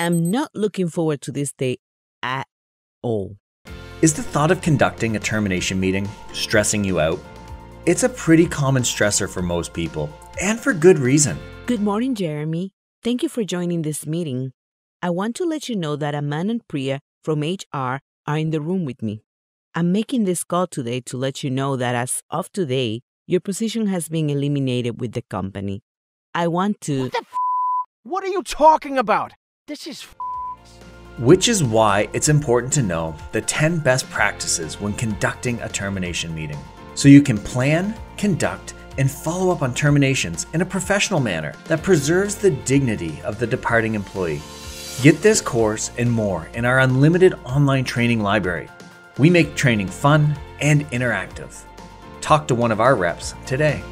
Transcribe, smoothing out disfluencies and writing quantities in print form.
I'm not looking forward to this day at all. Is the thought of conducting a termination meeting stressing you out? It's a pretty common stressor for most people, and for good reason. Good morning, Jeremy. Thank you for joining this meeting. I want to let you know that Aman and Priya from HR are in the room with me. I'm making this call today to let you know that as of today, your position has been eliminated with the company. I want to... What the f***? What are you talking about? This is f***. Which is why it's important to know the 10 best practices when conducting a termination meeting, so you can plan, conduct, and follow up on terminations in a professional manner that preserves the dignity of the departing employee. Get this course and more in our unlimited online training library. We make training fun and interactive. Talk to one of our reps today.